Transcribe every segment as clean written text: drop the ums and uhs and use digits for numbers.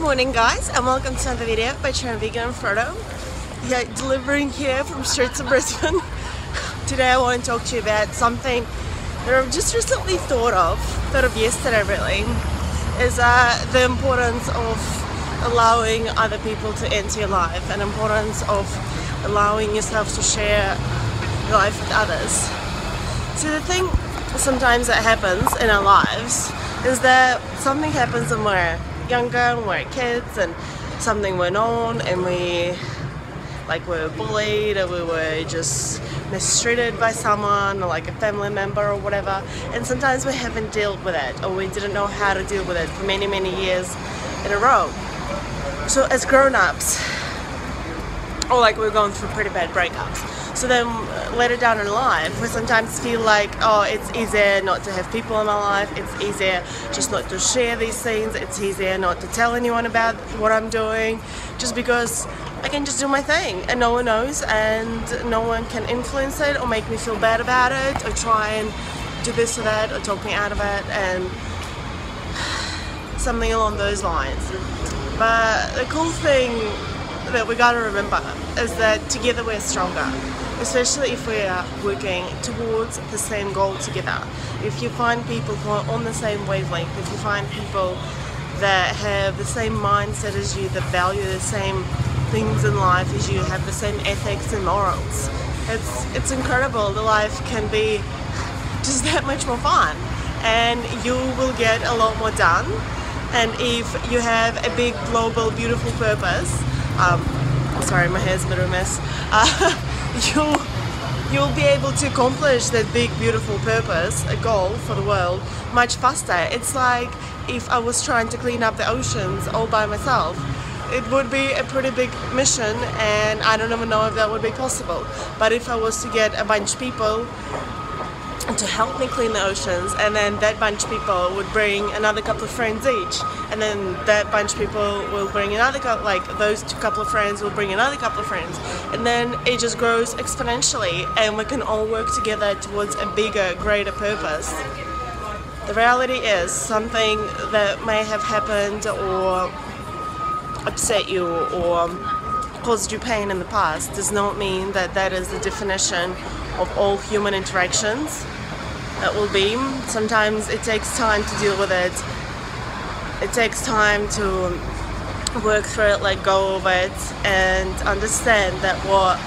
Good morning guys, and welcome to another video by Travelling Vegan and Frodo. Yeah, delivering here from streets of Brisbane. Today I want to talk to you about something that I've just recently thought of yesterday really, is the importance of allowing other people to enter your life and importance of allowing yourself to share your life with others. So the thing sometimes that happens in our lives is that something happens and we're younger and we're kids and something went on and we were bullied or we were just mistreated by someone or like a family member or whatever, and sometimes we haven't dealt with it or we didn't know how to deal with it for many years in a row. So as grown-ups, or like we're going through pretty bad breakups, so then later down in life we sometimes feel like, oh, it's easier not to have people in my life, it's easier just not to share these things, it's easier not to tell anyone about what I'm doing, just because I can just do my thing and no one knows and no one can influence it or make me feel bad about it or try and do this or that or talk me out of it and something along those lines. But the cool thing that we gotta remember is that together we're stronger, especially if we are working towards the same goal together. If you find people who are on the same wavelength, if you find people that have the same mindset as you, that value the same things in life as you, have the same ethics and morals, it's incredible. The life can be just that much more fun and you will get a lot more done. And if you have a big, global, beautiful purpose, sorry, my hair's a bit of a mess. You'll be able to accomplish that big, beautiful purpose, a goal for the world, much faster. It's like if I was trying to clean up the oceans all by myself, it would be a pretty big mission, and I don't even know if that would be possible. But if I was to get a bunch of people to help me clean the oceans, and then that bunch of people would bring another couple of friends each, and then that bunch of people will bring another couple, like those two couple of friends will bring another couple of friends, and then it just grows exponentially and we can all work together towards a bigger, greater purpose. The reality is something that may have happened or upset you or caused you pain in the past does not mean that that is the definition of all human interactions. It will be. Sometimes it takes time to deal with it. It takes time to work through it, let go of it, and understand that what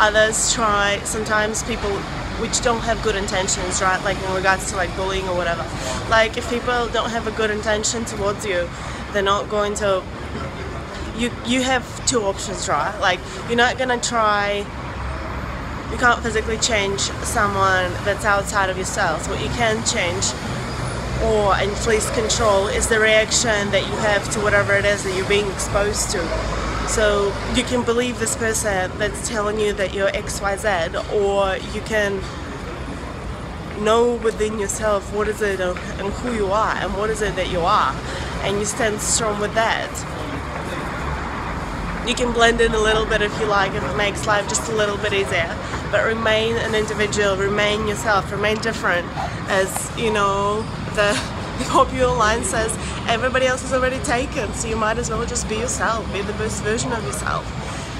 others try, sometimes people which don't have good intentions, right? Like in regards to like bullying or whatever. Like if people don't have a good intention towards you, they're not going to. You have two options, right? Like you're not gonna try. You can't physically change someone that's outside of yourself. What you can change or and please control is the reaction that you have to whatever it is that you're being exposed to. So you can believe this person that's telling you that you're XYZ, or you can know within yourself what is it and who you are and what is it that you are, and you stand strong with that. You can blend in a little bit if you like, if it makes life just a little bit easier, but remain an individual, remain yourself, remain different. As you know, the popular line says, everybody else is already taken, so you might as well just be yourself, be the best version of yourself.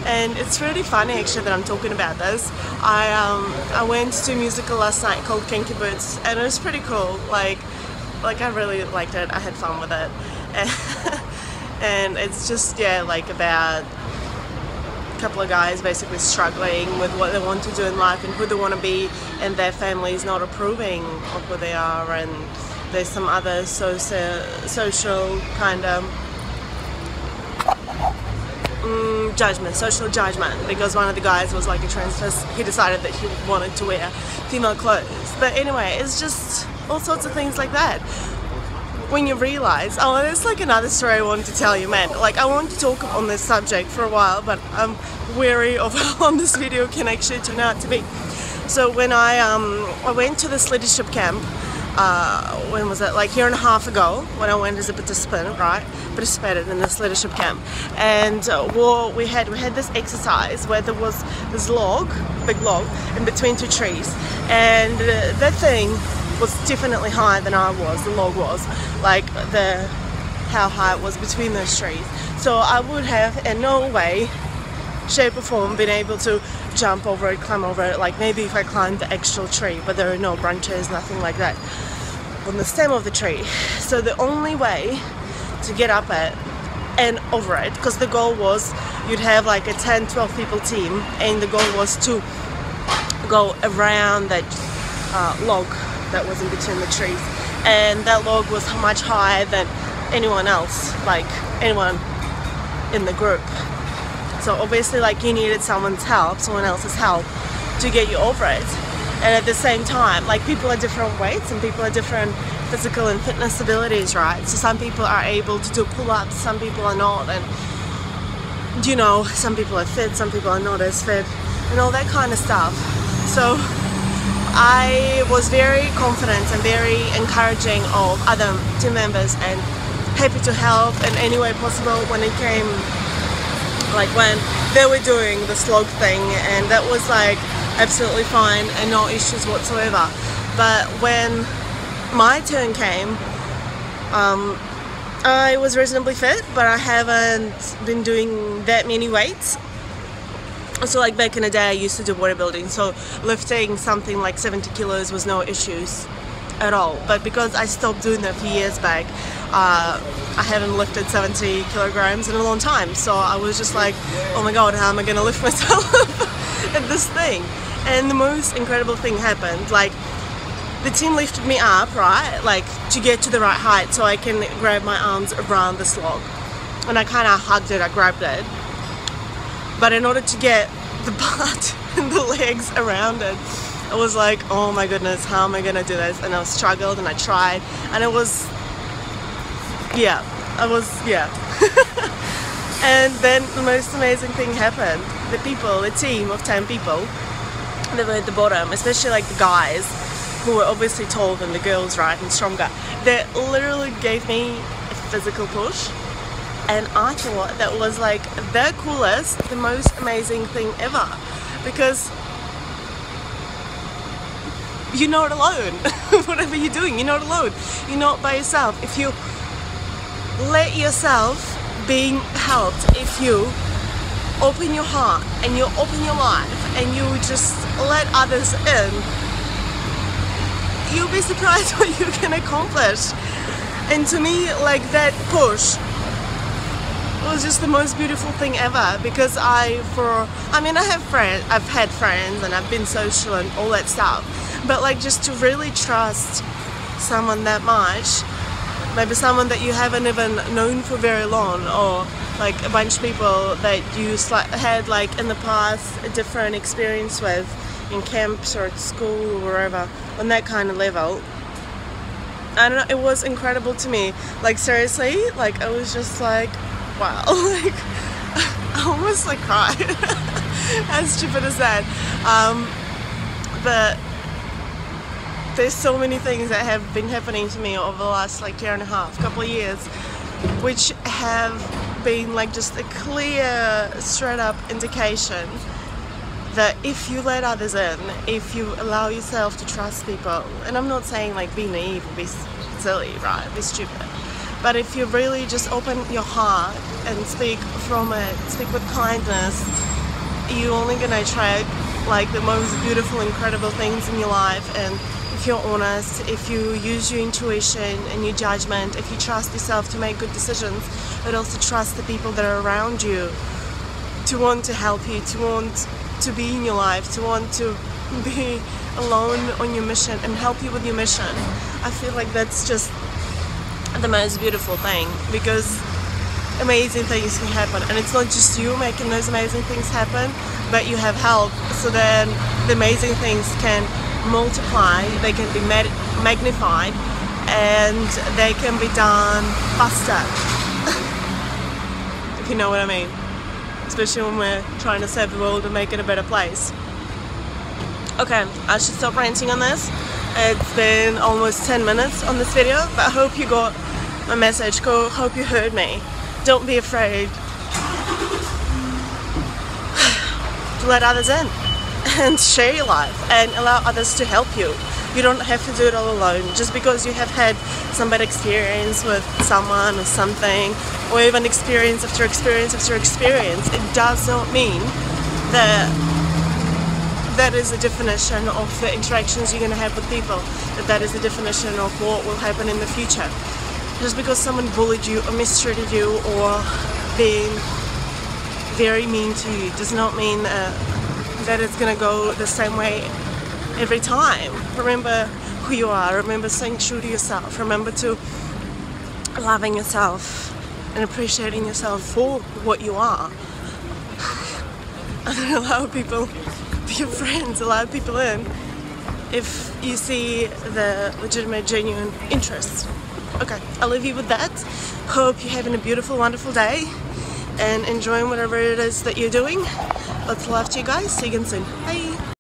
And it's really funny actually that I'm talking about this. I went to a musical last night called Kinky Boots, and it was pretty cool. Like I really liked it, I had fun with it. And it's just, yeah, like about a couple of guys basically struggling with what they want to do in life and who they want to be, and their family is not approving of who they are, and there's some other social kind of social judgment, because one of the guys was like a transvestite. He decided that he wanted to wear female clothes. But anyway, it's just all sorts of things like that. When you realise, oh, that's like another story I wanted to tell you, man. Like, I want to talk on this subject for a while, but I'm wary of how long this video can actually turn out to be. So when I went to this leadership camp, when was it? Like a year and a half ago, when I went as a participant, right? Participated in this leadership camp, and what we had this exercise where there was this log, big log, in between two trees, and that thing was definitely higher than I was, the log was. Like the how high it was between those trees. So I would have in no way, shape or form been able to jump over it, climb over it, like maybe if I climbed the actual tree, but there are no branches, nothing like that on the stem of the tree. So the only way to get up it and over it, because the goal was you'd have like a 10-12 people team, and the goal was to go around that log that was in between the trees, and that log was much higher than anyone else, like anyone in the group. So obviously, like, you needed someone's help, someone else's help to get you over it. And at the same time, like, people are different weights and people are different physical and fitness abilities, right? So some people are able to do pull-ups, some people are not, and, you know, some people are fit, some people are not as fit, and all that kind of stuff. So I was very confident and very encouraging of other team members and happy to help in any way possible when it came, like when they were doing the slog thing, and that was like absolutely fine and no issues whatsoever. But when my turn came, I was reasonably fit, but I haven't been doing that many weights. So like back in the day I used to do bodybuilding, so lifting something like 70 kilos was no issues at all. But because I stopped doing that a few years back, I haven't lifted 70 kilograms in a long time, so I was just like, oh my god, how am I gonna lift myself at this thing? And the most incredible thing happened, like the team lifted me up, right, like to get to the right height so I can grab my arms around the slog, and I kind of hugged it, I grabbed it, but in order to get the butt and the legs around it, I was like, oh my goodness, how am I gonna do this? And I struggled and I tried, and it was, yeah, I was, yeah. And then the most amazing thing happened. The people, the team of 10 people that were at the bottom, especially like the guys who were obviously taller than the girls, right, and stronger, they literally gave me a physical push, and I thought that was like the coolest, the most amazing thing ever, because you're not alone. Whatever you're doing, you're not alone. You're not by yourself. If you let yourself being helped, if you open your heart and you open your life and you just let others in, you'll be surprised what you can accomplish. And to me, like, that push was just the most beautiful thing ever, because I mean I have friends, I've had friends and I've been social and all that stuff, but like just to really trust someone that much, maybe someone that you haven't even known for very long, or like a bunch of people that you had like in the past a different experience with in camps or at school or wherever, on that kind of level. I don't know, it was incredible to me, like seriously, like I was just like, wow, like I almost like cried, as stupid as that. But there's so many things that have been happening to me over the last like year and a half, couple of years, which have been like just a clear, straight up indication that if you let others in, if you allow yourself to trust people, and I'm not saying like be naive or be silly, right, be stupid, but if you really just open your heart and speak from it, speak with kindness, you're only gonna attract like the most beautiful, incredible things in your life. And if you're honest, if you use your intuition and your judgment, if you trust yourself to make good decisions, but also trust the people that are around you to want to help you, to want to be in your life, to want to be alone on your mission and help you with your mission, I feel like that's just the most beautiful thing, because amazing things can happen, and it's not just you making those amazing things happen, but you have help, so then the amazing things can multiply, they can be magnified, and they can be done faster. If you know what I mean, especially when we're trying to save the world and make it a better place. Okay, I should stop ranting on this. It's been almost 10 minutes on this video, but I hope you got my message, I hope you heard me. Don't be afraid to let others in and share your life and allow others to help you. You don't have to do it all alone. Just because you have had some bad experience with someone or something, or even experience after experience after experience, it does not mean that is the definition of the interactions you're going to have with people, that is the definition of what will happen in the future. Just because someone bullied you or mistreated you or been very mean to you does not mean that it's going to go the same way every time. Remember who you are, remember staying true to yourself, remember to loving yourself and appreciating yourself for what you are. And allow people to be your friends, allow people in if you see the legitimate, genuine interest. Okay, I'll leave you with that. Hope you're having a beautiful, wonderful day and enjoying whatever it is that you're doing. Lots of love to you guys. See you again soon. Bye!